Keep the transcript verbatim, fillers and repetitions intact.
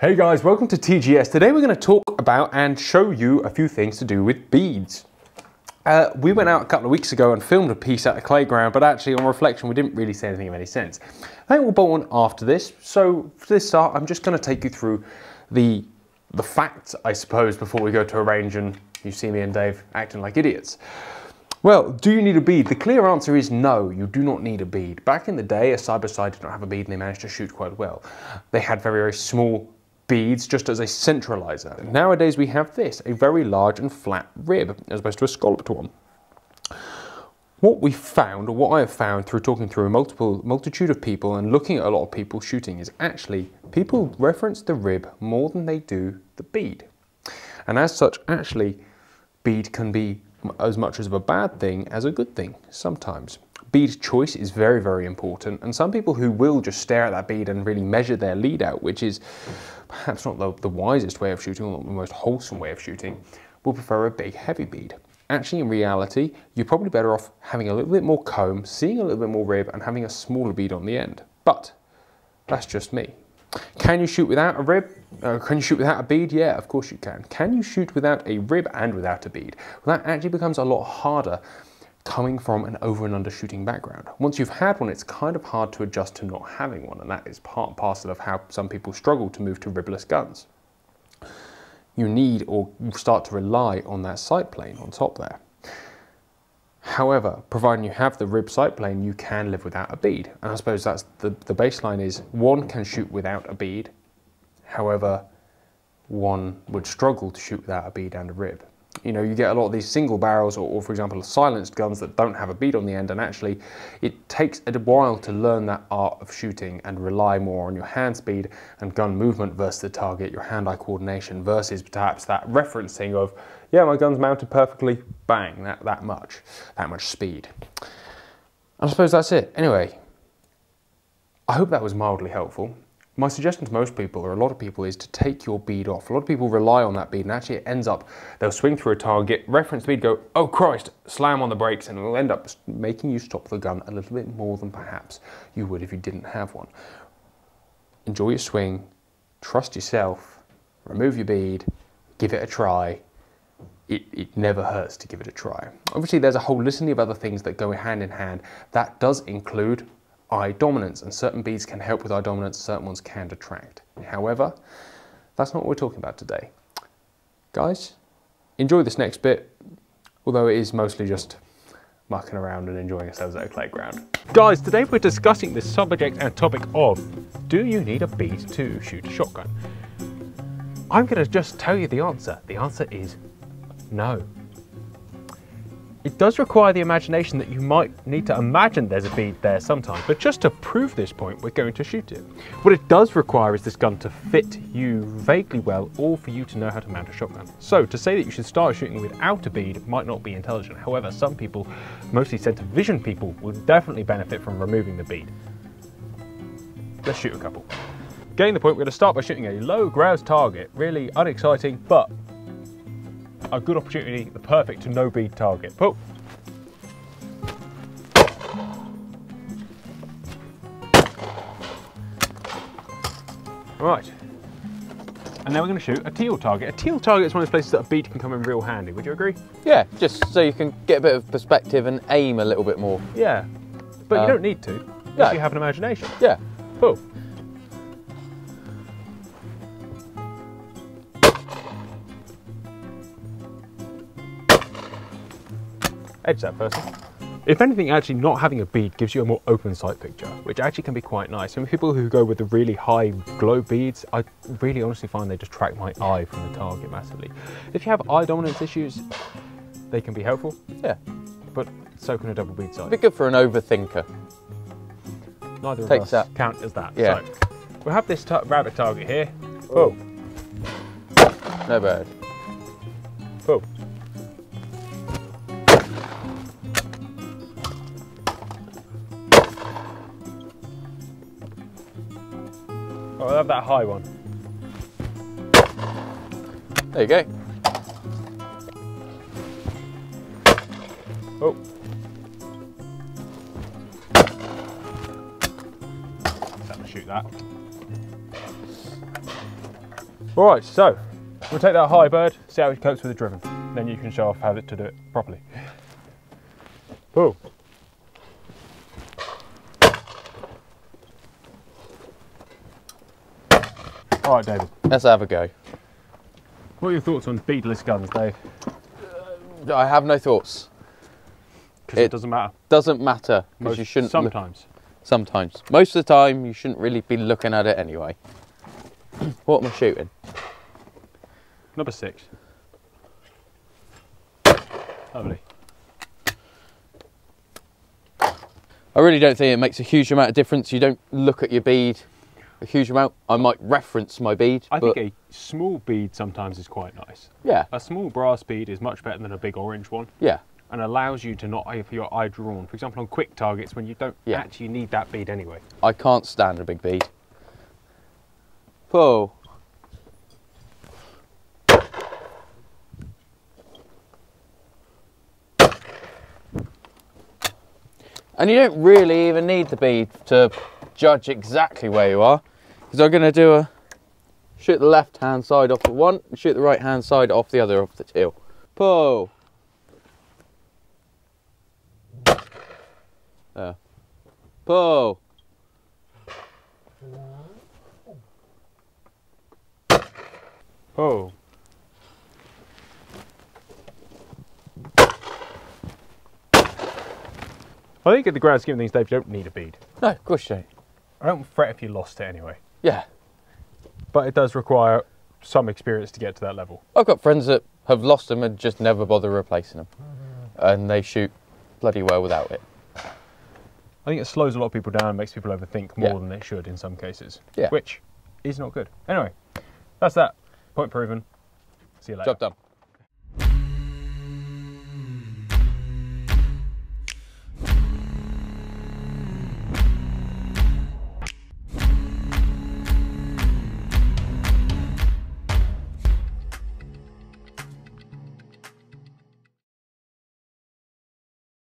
Hey guys, welcome to T G S. Today we're going to talk about and show you a few things to do with beads. Uh, we went out a couple of weeks ago and filmed a piece at the playground, but actually on reflection we didn't really say anything of any sense. I think we'll bolt on after this. So for this start, I'm just going to take you through the, the facts, I suppose, before we go to a range and you see me and Dave acting like idiots. Well, do you need a bead? The clear answer is no, you do not need a bead. Back in the day, a side-by-side did not have a bead and they managed to shoot quite well. They had very, very small beads just as a centralizer. Nowadays we have this, a very large and flat rib, as opposed to a scalloped one. What we found, or what I have found through talking through a multiple, multitude of people and looking at a lot of people shooting, is actually people reference the rib more than they do the bead. And as such, actually, bead can be as much as a bad thing as a good thing sometimes. Bead choice is very, very important, and some people who will just stare at that bead and really measure their lead out, which is perhaps not the, the wisest way of shooting or not the most wholesome way of shooting, will prefer a big heavy bead. Actually, in reality, you're probably better off having a little bit more comb, seeing a little bit more rib, and having a smaller bead on the end. But that's just me. Can you shoot without a rib? Uh, can you shoot without a bead? Yeah, of course you can. Can you shoot without a rib and without a bead? Well, that actually becomes a lot harder coming from an over and under shooting background. Once you've had one, it's kind of hard to adjust to not having one, and that is part and parcel of how some people struggle to move to ribless guns. You need or start to rely on that sight plane on top there. However, providing you have the rib sight plane, you can live without a bead. And I suppose that's the, the baseline is one can shoot without a bead, however, one would struggle to shoot without a bead and a rib. You know, you get a lot of these single barrels or, or for example, silenced guns that don't have a bead on the end, and actually it takes a while to learn that art of shooting and rely more on your hand speed and gun movement versus the target, your hand-eye coordination versus perhaps that referencing of, yeah, my gun's mounted perfectly, bang, that, that much, that much speed. And I suppose that's it. Anyway, I hope that was mildly helpful. My suggestion to most people, or a lot of people, is to take your bead off. A lot of people rely on that bead, and actually it ends up, they'll swing through a target, reference bead, go, oh Christ, slam on the brakes, and it'll end up making you stop the gun a little bit more than perhaps you would if you didn't have one. Enjoy your swing, trust yourself, remove your bead, give it a try. It, it never hurts to give it a try. Obviously there's a whole litany of other things that go hand in hand. That does include eye dominance, and certain beads can help with eye dominance, certain ones can detract. However, that's not what we're talking about today. Guys, enjoy this next bit, although it is mostly just mucking around and enjoying ourselves at a playground. Guys, today we're discussing the subject and topic of, do you need a bead to shoot a shotgun? I'm gonna just tell you the answer. The answer is no. It does require the imagination that you might need to imagine there's a bead there sometimes, but just to prove this point, we're going to shoot it. What it does require is this gun to fit you vaguely well, or for you to know how to mount a shotgun. So to say that you should start shooting without a bead might not be intelligent. However, some people, mostly center vision people, will definitely benefit from removing the bead. Let's shoot a couple. Getting the point, we're going to start by shooting a low grouse target, really unexciting, but a good opportunity, the perfect to no bead target. Oh. Right, and now we're going to shoot a teal target. A teal target is one of those places that a bead can come in real handy, would you agree? Yeah, just so you can get a bit of perspective and aim a little bit more. Yeah, but um, you don't need to, if no. You have an imagination. Yeah. Cool. Oh. Edge that person. If anything, actually not having a bead gives you a more open sight picture, which actually can be quite nice. And people who go with the really high glow beads, I really honestly find they distract my eye from the target massively. If you have eye dominance issues, they can be helpful. Yeah. But so can a double bead sight. It'd be good for an overthinker. Neither Takes of us that. count as that. Yeah. So, we'll have this rabbit target here. Oh. No bird. Oh. Oh, I love that high one. There you go. Oh. Let's have to shoot that. All right, so we'll take that high bird, see how it copes with the driven. Then you can show off how to do it properly. Boom. All right, David. Let's have a go. What are your thoughts on beadless guns, Dave? Uh, I have no thoughts. Because it, it doesn't matter. Doesn't matter. Because you shouldn't. Sometimes. Sometimes. Most of the time, you shouldn't really be looking at it anyway. What am I shooting? Number six. Lovely. I really don't think it makes a huge amount of difference. You don't look at your bead a huge amount. I might reference my bead. I think a small bead sometimes is quite nice. Yeah. A small brass bead is much better than a big orange one. Yeah. And allows you to not have your eye drawn. For example, on quick targets when you don't yeah. actually need that bead anyway. I can't stand a big bead. Pull. And you don't really even need the bead to judge exactly where you are. Because I'm going to do a shoot the left hand side off the one and shoot the right hand side off the other off the tail. Pull. There. Pull. Pull. I think at the grand scheme of things, Dave, you don't need a bead. No, of course you don't. I don't fret if you lost it anyway. Yeah. But it does require some experience to get to that level. I've got friends that have lost them and just never bother replacing them. And they shoot bloody well without it. I think it slows a lot of people down and makes people overthink more yeah. than it should in some cases. Yeah. Which is not good. Anyway, that's that. Point proven. See you later. Job done.